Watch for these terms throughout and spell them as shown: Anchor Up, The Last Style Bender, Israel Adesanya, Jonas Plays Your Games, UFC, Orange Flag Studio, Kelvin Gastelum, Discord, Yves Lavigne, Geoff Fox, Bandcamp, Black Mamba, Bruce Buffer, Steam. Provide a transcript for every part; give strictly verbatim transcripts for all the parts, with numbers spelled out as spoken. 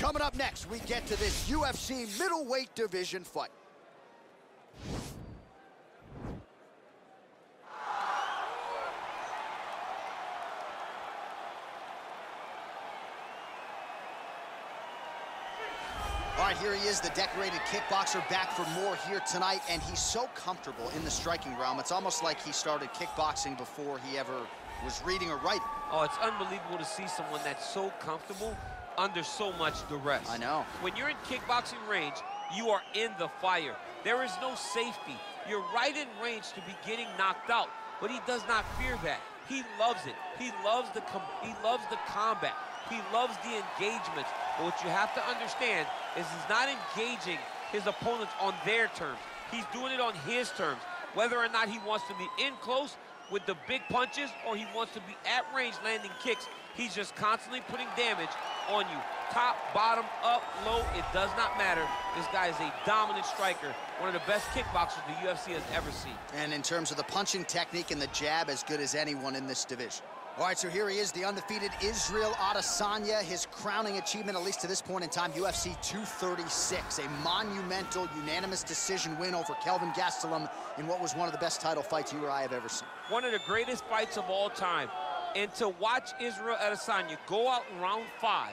Coming up next, we get to this U F C middleweight division fight. All right, here he is, the decorated kickboxer, back for more here tonight, and he's so comfortable in the striking realm. It's almost like he started kickboxing before he ever was reading or writing. Oh, it's unbelievable to see someone that's so comfortable under so much duress. I know. When you're in kickboxing range, you are in the fire. There is no safety. You're right in range to be getting knocked out, but he does not fear that. He loves it. He loves the com he loves the combat. He loves the engagement. But what you have to understand is he's not engaging his opponents on their terms. He's doing it on his terms, whether or not he wants to be in close with the big punches or he wants to be at range landing kicks. He's just constantly putting damage on you. Top, bottom, up, low, it does not matter. This guy is a dominant striker, one of the best kickboxers the U F C has ever seen. And in terms of the punching technique and the jab, as good as anyone in this division. All right, so here he is, the undefeated Israel Adesanya, his crowning achievement, at least to this point in time, U F C two thirty-six, a monumental, unanimous decision win over Kelvin Gastelum in what was one of the best title fights you or I have ever seen. One of the greatest fights of all time. And to watch Israel Adesanya go out in round five,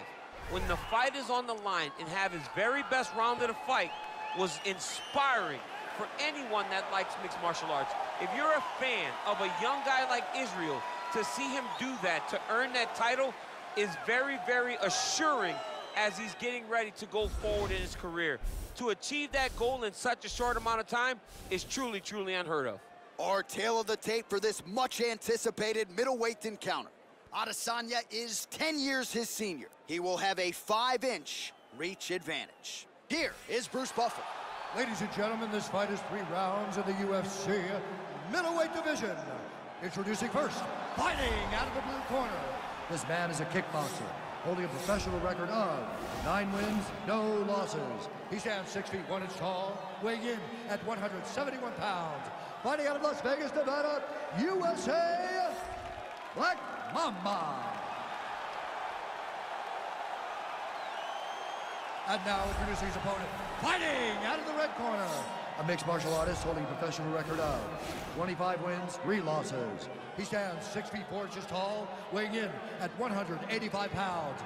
when the fight is on the line, and have his very best round of the fight, was inspiring for anyone that likes mixed martial arts. If you're a fan of a young guy like Israel, to see him do that, to earn that title, is very, very assuring as he's getting ready to go forward in his career. To achieve that goal in such a short amount of time is truly, truly unheard of. Our tale of the tape for this much-anticipated middleweight encounter. Adesanya is ten years his senior. He will have a five inch reach advantage. Here is Bruce Buffer. Ladies and gentlemen, this fight is three rounds in the U F C middleweight division. Introducing first, fighting out of the blue corner. This man is a kickboxer, holding a professional record of nine wins, no losses. He stands six feet one inch tall, weighing in at one hundred seventy-one pounds. Fighting out of Las Vegas, Nevada, U S A, Black Mamba. And now introducing his opponent, fighting out of the red corner. A mixed martial artist holding a professional record of twenty-five wins, three losses. He stands six feet four inches tall, weighing in at one hundred eighty-five pounds.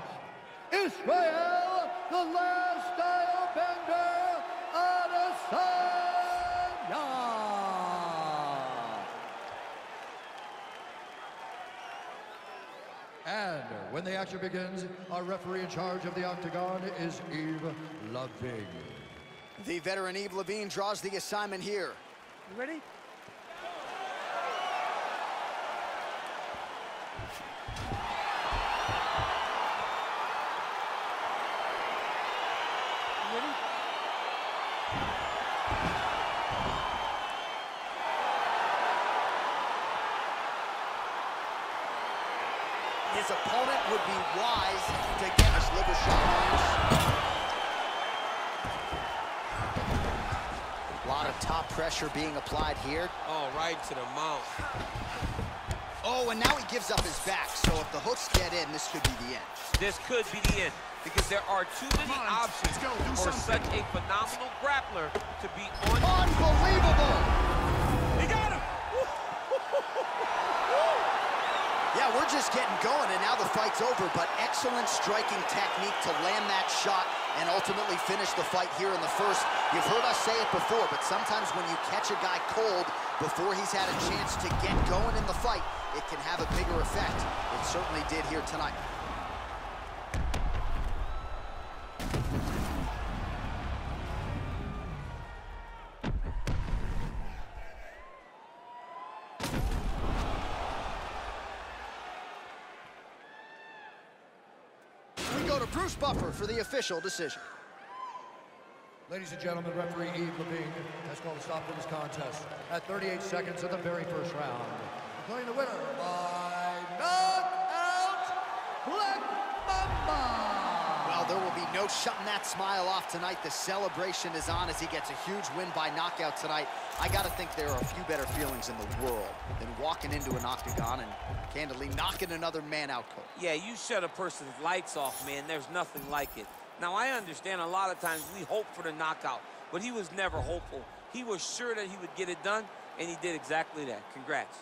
Israel, the Last Style Bender, Adesanya. And when the action begins, our referee in charge of the octagon is Yves Lavigne. The veteran Yves Lavigne draws the assignment here. You ready? His opponent would be wise to get a sliver shot. Top pressure being applied here. Oh, right to the mouth. Oh, and now he gives up his back. So if the hooks get in, this could be the end. This could be the end, because there are too many on, options go, for something. Such a phenomenal grappler to be on. Unbelievable! He got him! Yeah, we're just getting going, and now the fight's over, but excellent striking technique to land that shot and ultimately finish the fight here in the first. You've heard us say it before, but sometimes when you catch a guy cold before he's had a chance to get going in the fight, it can have a bigger effect. It certainly did here tonight. Bruce Buffer for the official decision. Ladies and gentlemen, referee Yves Lavigne has called a stop to this contest at thirty-eight seconds of the very first round. Declaring the winner by knockout, Black Mamba. Well, there will be no shutting that smile off tonight. The celebration is on as he gets a huge win by knockout tonight. I got to think there are a few better feelings in the world than walking into an octagon and candidly knocking another man out cold. Yeah, you shut a person's lights off, man. There's nothing like it. Now, I understand a lot of times we hope for the knockout, but he was never hopeful. He was sure that he would get it done, and he did exactly that. Congrats.